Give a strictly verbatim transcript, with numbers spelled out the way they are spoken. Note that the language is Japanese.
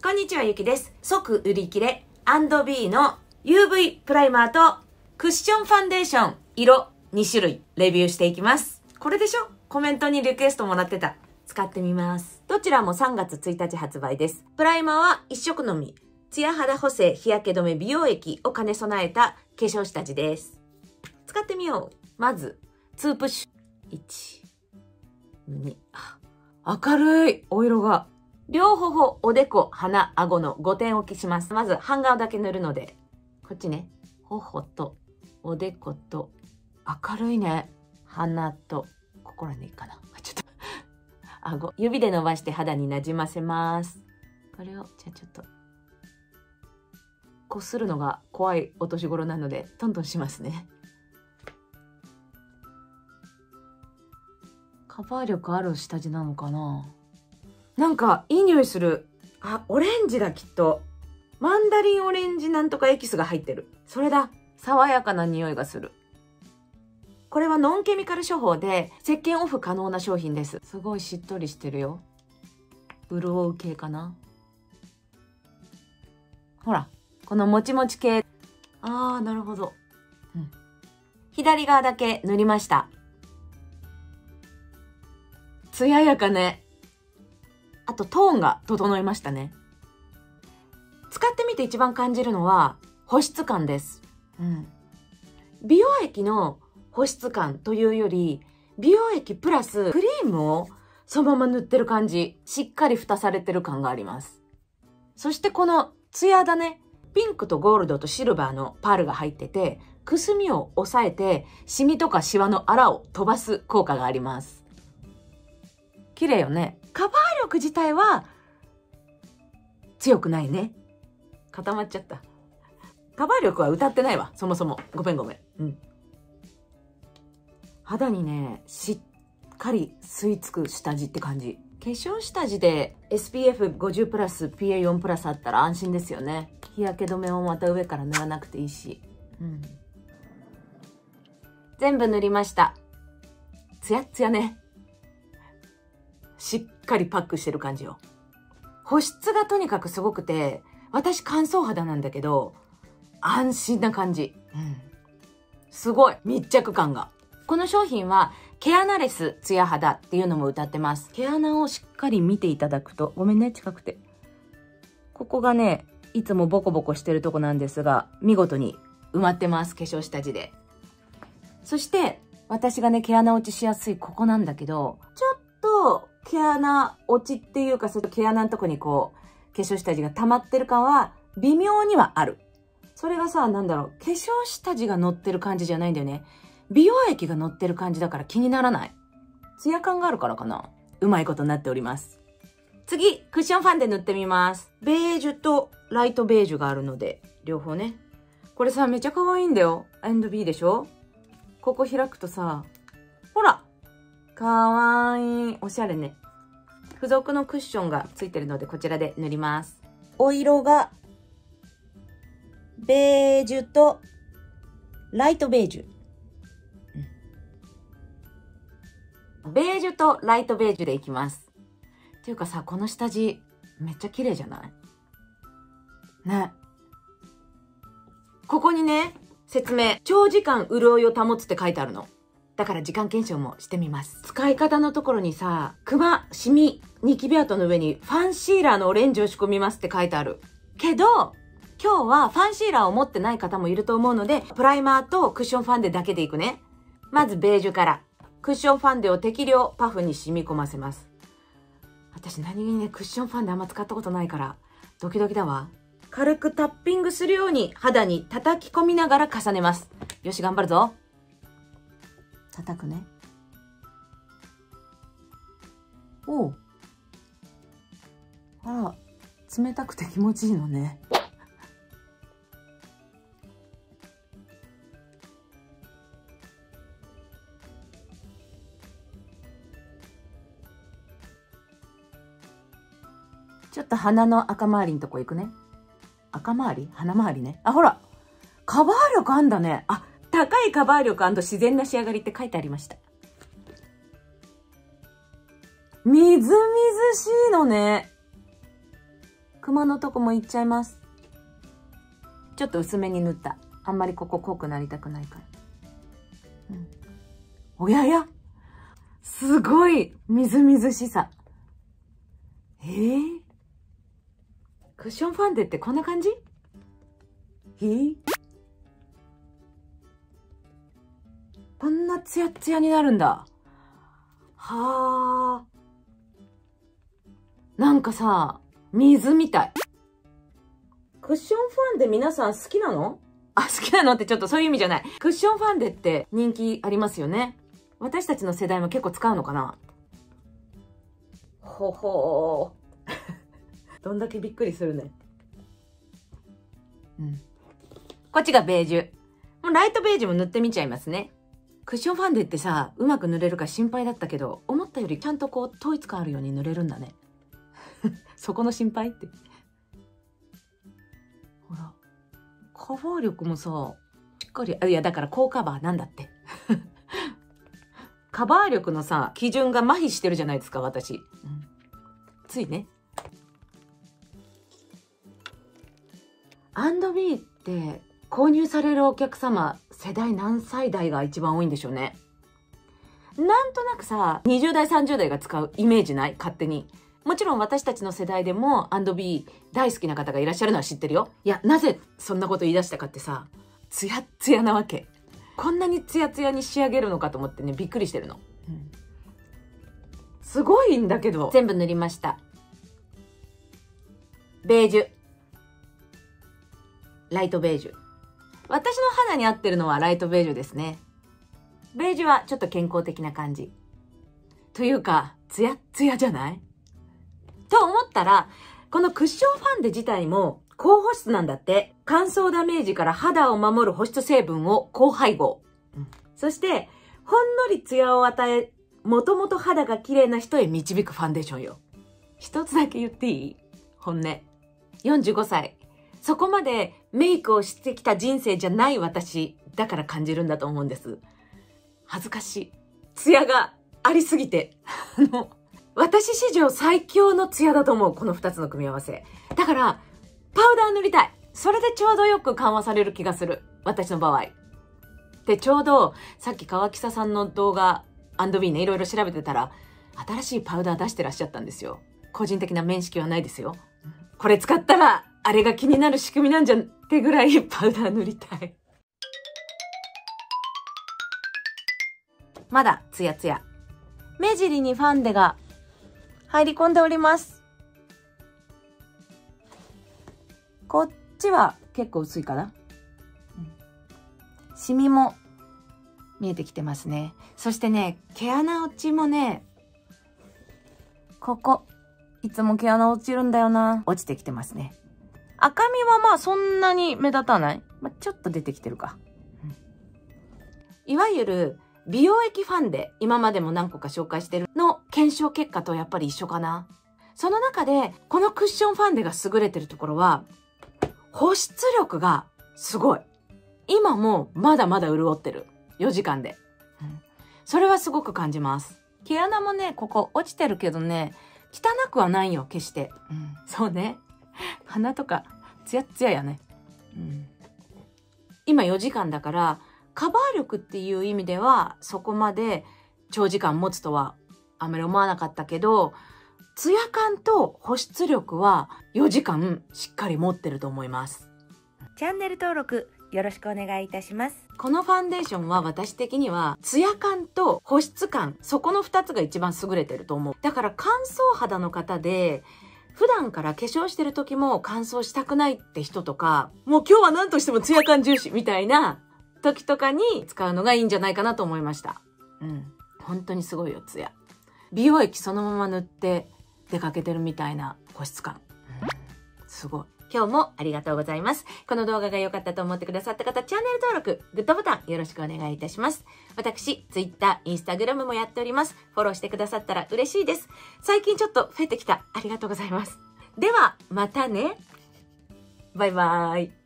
こんにちは、ゆきです。即売り切れ&B の ユーブイ プライマーとクッションファンデーション色にしゅるいレビューしていきます。これでしょ？コメントにリクエストもらってた。使ってみます。どちらもさんがつついたち発売です。プライマーはいっしょくのみ、ツヤ肌補正日焼け止め美容液を兼ね備えた化粧下地です。使ってみよう。まず、ツープッシュ。いち、に、あ、明るいお色が。両頬、おでこ、鼻、顎のごてん置きします。まず半顔だけ塗るので、こっちね。頬と、おでこと、明るいね。鼻と、ここらね、いいかな。ちょっと、顎、指で伸ばして肌になじませます。これを、じゃあちょっと、こするのが怖いお年頃なので、トントンしますね。カバー力ある下地なのかな？なんか、いい匂いする。あ、オレンジだ、きっと。マンダリンオレンジなんとかエキスが入ってる。それだ。爽やかな匂いがする。これはノンケミカル処方で、石鹸オフ可能な商品です。すごいしっとりしてるよ。潤う系かな。ほら、このもちもち系。あー、なるほど。うん。左側だけ塗りました。艶やかね。あとトーンが整いましたね。使ってみて一番感じるのは保湿感です。うん。美容液の保湿感というより、美容液プラスクリームをそのまま塗ってる感じ。しっかり蓋されてる感があります。そしてこのツヤだね。ピンクとゴールドとシルバーのパールが入ってて、くすみを抑えて、シミとかシワのあらを飛ばす効果があります。綺麗よね。カバー力自体は強くないね。固まっちゃった。カバー力は歌ってないわ。そもそも。ごめんごめん。うん。肌にね、しっかり吸い付く下地って感じ。化粧下地で エスピーエフごじゅうプラスピーエーよんプラス あったら安心ですよね。日焼け止めをまた上から塗らなくていいし。うん。全部塗りました。ツヤッツヤね。しっかりパックしてる感じよ。保湿がとにかくすごくて、私乾燥肌なんだけど、安心な感じ。うん。すごい密着感が。この商品は毛穴レスツヤ肌っていうのも歌ってます。毛穴をしっかり見ていただくと、ごめんね、近くて。ここがね、いつもボコボコしてるとこなんですが、見事に埋まってます。化粧下地で。そして、私がね、毛穴落ちしやすいここなんだけど、ちょっと、毛穴落ちっていうか、その毛穴のとこにこう、化粧下地が溜まってる感は、微妙にはある。それがさ、なんだろう、化粧下地が乗ってる感じじゃないんだよね。美容液が乗ってる感じだから気にならない。ツヤ感があるからかな。うまいことになっております。次、クッションファンで塗ってみます。ベージュとライトベージュがあるので、両方ね。これさ、めちゃ可愛いんだよ。&B でしょ？ここ開くとさ、ほら！かわいい。おしゃれね。付属のクッションがついてるので、こちらで塗ります。お色が、ベージュと、ライトベージュ。うん、ベージュとライトベージュでいきます。っていうかさ、この下地、めっちゃ綺麗じゃない？ね。ここにね、説明。長時間潤いを保つって書いてあるの。だから時間検証もしてみます。使い方のところにさ、クマ、シミ、ニキビ跡の上にファンシーラーのオレンジを仕込みますって書いてある。けど、今日はファンシーラーを持ってない方もいると思うので、プライマーとクッションファンデだけでいくね。まずベージュから。クッションファンデを適量パフに染み込ませます。私何気にね、クッションファンデあんま使ったことないから、ドキドキだわ。軽くタッピングするように肌に叩き込みながら重ねます。よし、頑張るぞ。叩くね。おう。あら、冷たくて気持ちいいのね。ちょっと鼻の赤周りのとこ行くね。赤周り？鼻周りね。あ、ほら。カバー力あんだね。あ、高いカバー力&自然な仕上がりって書いてありました。みずみずしいのね。クマのとこもいっちゃいます。ちょっと薄めに塗った。あんまりここ濃くなりたくないから。うん、おやや、すごいみずみずしさ。えー、クッションファンデってこんな感じ？えー、こんなツヤツヤになるんだ。はあ、なんかさ、水みたい。クッションファンデ皆さん好きなの？あ、好きなのってちょっとそういう意味じゃない。クッションファンデって人気ありますよね。私たちの世代も結構使うのかな。ほほーどんだけびっくりするね。うん。こっちがベージュ。もうライトベージュも塗ってみちゃいますね。クッションファンデってさ、うまく塗れるか心配だったけど、思ったよりちゃんとこう統一感あるように塗れるんだね。そこの心配って。ほら、カバー力もさ、しっかり、あ、いやだから高カバーなんだって。カバー力のさ、基準が麻痺してるじゃないですか、私。うん、ついね。アンドビー って購入されるお客様、世代何歳代が一番多いんでしょうね。なんとなくさ、にじゅうだいさんじゅうだいが使うイメージない？勝手に。もちろん私たちの世代でも アンドビー 大好きな方がいらっしゃるのは知ってるよ。いや、なぜそんなこと言い出したかってさ、ツヤツヤなわけ。こんなにツヤツヤに仕上げるのかと思ってね、びっくりしてるの。うん、すごいんだけど。全部塗りました。ベージュ。ライトベージュ。私の肌に合ってるのはライトベージュですね。ベージュはちょっと健康的な感じ。というか、ツヤツヤじゃない？と思ったら、このクッションファンデ自体も高保湿なんだって。乾燥ダメージから肌を守る保湿成分を高配合。うん、そして、ほんのりツヤを与え、もともと肌が綺麗な人へ導くファンデーションよ。一つだけ言っていい？本音。よんじゅうごさい。そこまでメイクをしてきた人生じゃない私だから感じるんだと思うんです。恥ずかしい。ツヤがありすぎて。あの、私史上最強のツヤだと思う。このふたつの組み合わせ。だから、パウダー塗りたい。それでちょうどよく緩和される気がする。私の場合。で、ちょうど、さっき川北さんの動画、アンドビー ね、いろいろ調べてたら、新しいパウダー出してらっしゃったんですよ。個人的な面識はないですよ。これ使ったら、あれが気になる仕組みなんじゃってぐらいパウダー塗りたい。まだツヤツヤ。目尻にファンデが入り込んでおります。こっちは結構薄いかな。うん、シミも見えてきてますね。そしてね、毛穴落ちもね、ここ、いつも毛穴落ちるんだよな。落ちてきてますね。赤みはまあそんなに目立たない。まあ、ちょっと出てきてるか。うん、いわゆる美容液ファンデ、今までも何個か紹介してるの検証結果とやっぱり一緒かな。その中でこのクッションファンデが優れてるところは、保湿力がすごい。今もまだまだ潤ってる。よじかんで。うん、それはすごく感じます。毛穴もね、ここ落ちてるけどね、汚くはないよ、決して。うん、そうね。鼻とかツヤツヤやね。うん、今よじかんだから、カバー力っていう意味ではそこまで長時間持つとはあまり思わなかったけど、ツヤ感と保湿力はよじかんしっかり持ってると思います。チャンネル登録よろしくお願いいたします。このファンデーションは私的にはツヤ感と保湿感、そこのふたつが一番優れてると思う。だから乾燥肌の方で、普段から化粧してる時も乾燥したくないって人とか、もう今日は何としてもツヤ感重視みたいな時とかに使うのがいいんじゃないかなと思いました。うん。本当にすごいよ、ツヤ。美容液そのまま塗って出かけてるみたいな保湿感。うん、すごい。今日もありがとうございます。この動画が良かったと思ってくださった方、チャンネル登録、グッドボタンよろしくお願いいたします。私、ツイッター、インスタグラムもやっております。フォローしてくださったら嬉しいです。最近ちょっと増えてきた。ありがとうございます。では、またね。バイバーイ。